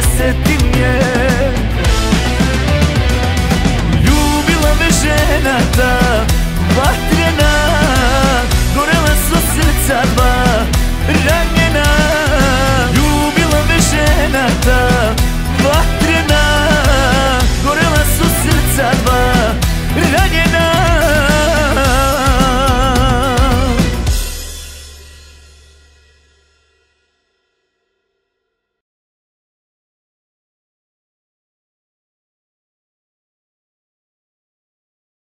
الست